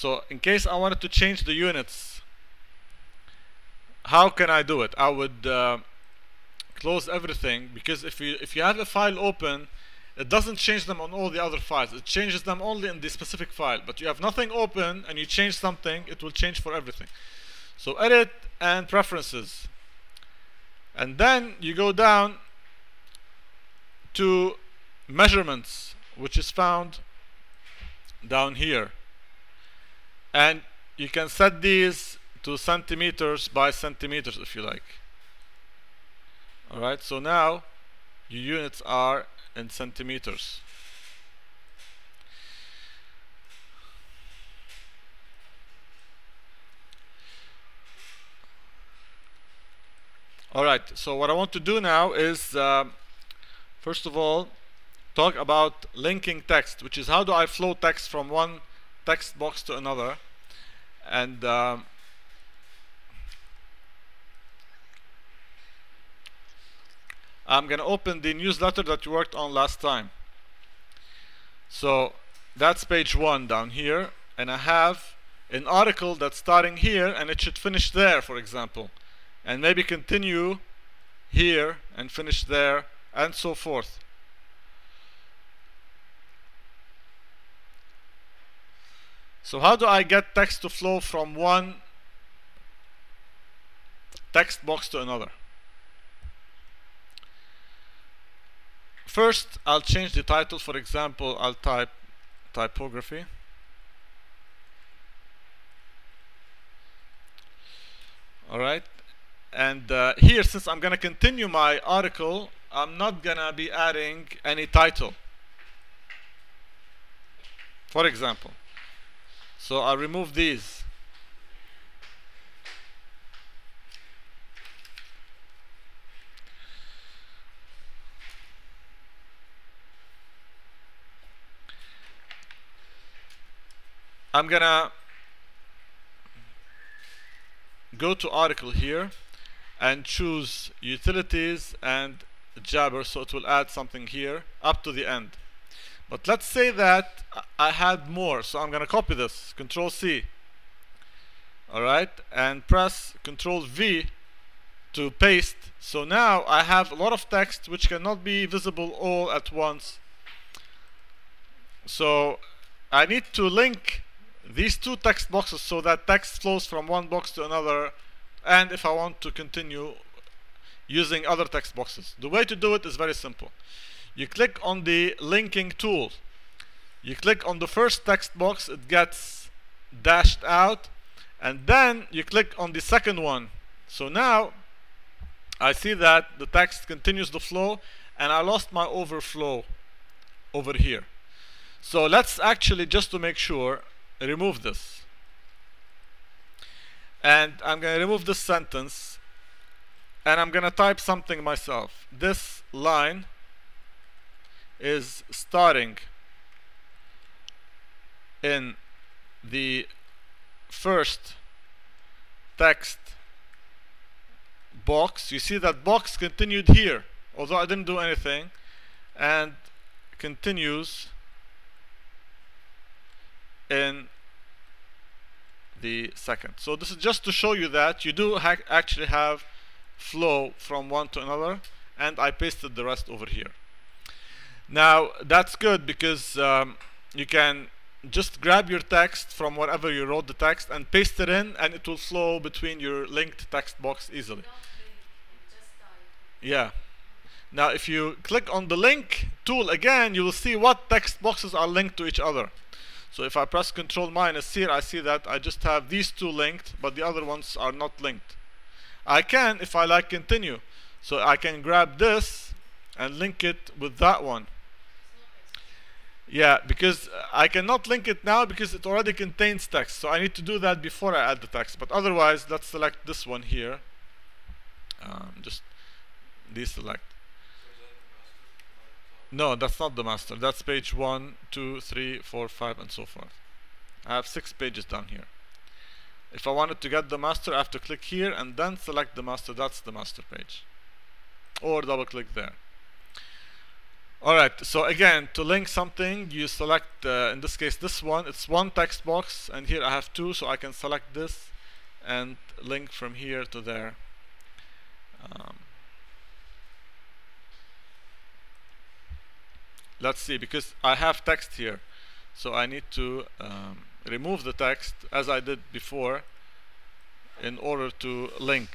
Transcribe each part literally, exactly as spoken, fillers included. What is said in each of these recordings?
So in case I wanted to change the units, how can I do it? I would uh, close everything, because if you if you have a file open, it doesn't change them on all the other files. It changes them only in the specific file. But you have nothing open and you change something, it will change for everything. So edit and preferences, and then you go down to measurements, which is found down here, and you can set these to centimeters by centimeters if you like. Alright, so now your units are in centimeters. Alright, so what I want to do now is uh, first of all talk about linking text, which is how do I flow text from one text box to another. And uh, I'm gonna open the newsletter that you worked on last time. So that's page one down here, and I have an article that's starting here and it should finish there, for example, and maybe continue here and finish there and so forth. So how do I get text to flow from one text box to another? First, I'll change the title. For example, I'll type typography. Alright, and uh, here, since I'm gonna continue my article, I'm not gonna be adding any title, for example. So I'll remove these. I'm gonna go to article here and choose utilities and Jabber, so it will add something here up to the end. But let's say that I had more, so I'm gonna copy this, Control C, alright, and press Control V to paste. So now I have a lot of text which cannot be visible all at once, so I need to link these two text boxes so that text flows from one box to another, and if I want to continue using other text boxes. The way to do it is very simple. You click on the linking tool, you click on the first text box, it gets dashed out, and then you click on the second one. So now I see that the text continues the flow and I lost my overflow over here. So let's actually, just to make sure, remove this, and I'm gonna remove this sentence and I'm gonna type something myself. This line is starting in the first text box. You see that box continued here, although I didn't do anything, and continues in the second. So this is just to show you that you do ha actually have flow from one to another, and I pasted the rest over here. Now that's good, because um, you can just grab your text from wherever you wrote the text and paste it in, and it will flow between your linked text box easily. Yeah. Now if you click on the link tool again, you will see what text boxes are linked to each other. So if I press Control minus here, I see that I just have these two linked, but the other ones are not linked. I can, if I like, continue. So I can grab this and link it with that one. Yeah, because I cannot link it now because it already contains text. So I need to do that before I add the text. But otherwise, let's select this one here. Um, just deselect. No, that's not the master. That's page one, two, three, four, five, and so forth. I have six pages down here. If I wanted to get the master, I have to click here and then select the master. That's the master page. Or double click there. Alright, so again, to link something, you select, uh, in this case, this one. It's one text box, and here I have two, so I can select this and link from here to there. Um, let's see, because I have text here, so I need to um, remove the text as I did before in order to link.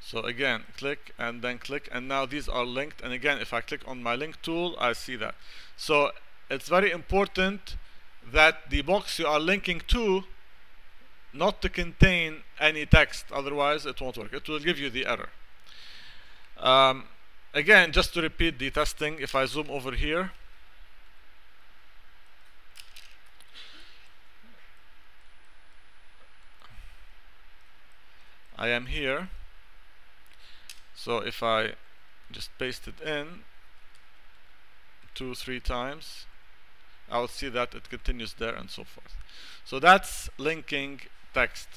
So again, click and then click, and now these are linked. And again, if I click on my link tool, I see that. So it's very important that the box you are linking to not to contain any text, otherwise it won't work. It will give you the error. Um, again, just to repeat the testing, if I zoom over here, I am here. So if I just paste it in two, three times, I will see that it continues there and so forth. So that's linking text.